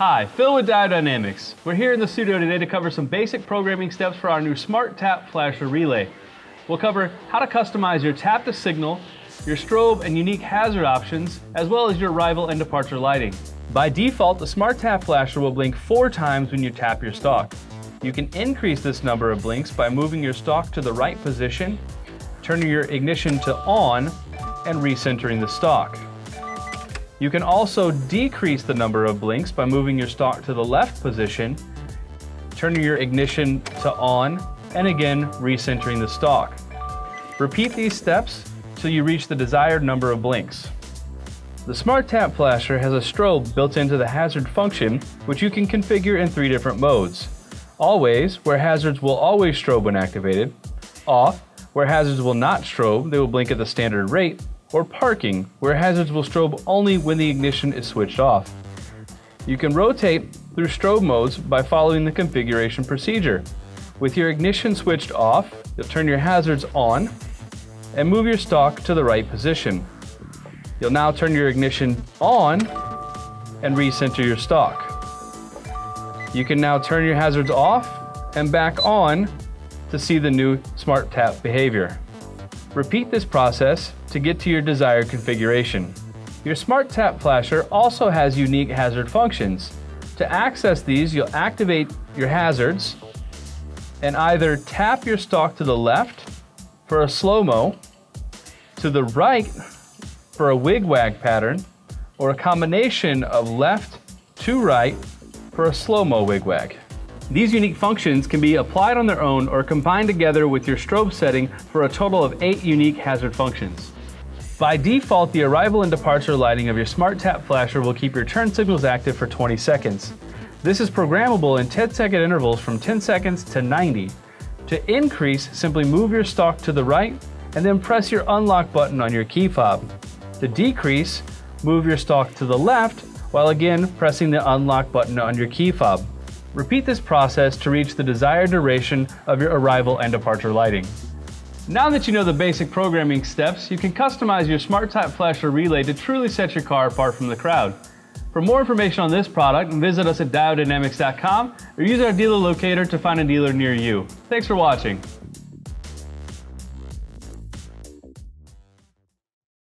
Hi, Phil with Diode Dynamics. We're here in the studio today to cover some basic programming steps for our new SmartTap Flasher Relay. We'll cover how to customize your tap to signal, your strobe and unique hazard options, as well as your arrival and departure lighting. By default, the SmartTap Flasher will blink 4 times when you tap your stalk. You can increase this number of blinks by moving your stalk to the right position, turning your ignition to on, and recentering the stalk. You can also decrease the number of blinks by moving your stalk to the left position, turning your ignition to on, and again, recentering the stalk. Repeat these steps till you reach the desired number of blinks. The SmartTap Flasher has a strobe built into the hazard function, which you can configure in 3 different modes. Always, where hazards will always strobe when activated. Off, where hazards will not strobe, they will blink at the standard rate. Or parking, where hazards will strobe only when the ignition is switched off. You can rotate through strobe modes by following the configuration procedure. With your ignition switched off, you'll turn your hazards on and move your stalk to the right position. You'll now turn your ignition on and recenter your stalk. You can now turn your hazards off and back on to see the new SmartTap behavior. Repeat this process to get to your desired configuration. Your SmartTap Flasher also has unique hazard functions. To access these, you'll activate your hazards and either tap your stalk to the left for a slow-mo, to the right for a wig-wag pattern, or a combination of left to right for a slow-mo wig-wag. These unique functions can be applied on their own or combined together with your strobe setting for a total of 8 unique hazard functions. By default, the arrival and departure lighting of your SmartTap Flasher will keep your turn signals active for 20 seconds. This is programmable in 10-second intervals from 10 seconds to 90. To increase, simply move your stalk to the right and then press your unlock button on your key fob. To decrease, move your stalk to the left while again pressing the unlock button on your key fob. Repeat this process to reach the desired duration of your arrival and departure lighting. Now that you know the basic programming steps, you can customize your SmartTap Flasher Relay to truly set your car apart from the crowd. For more information on this product, visit us at diodedynamics.com or use our dealer locator to find a dealer near you. Thanks for watching.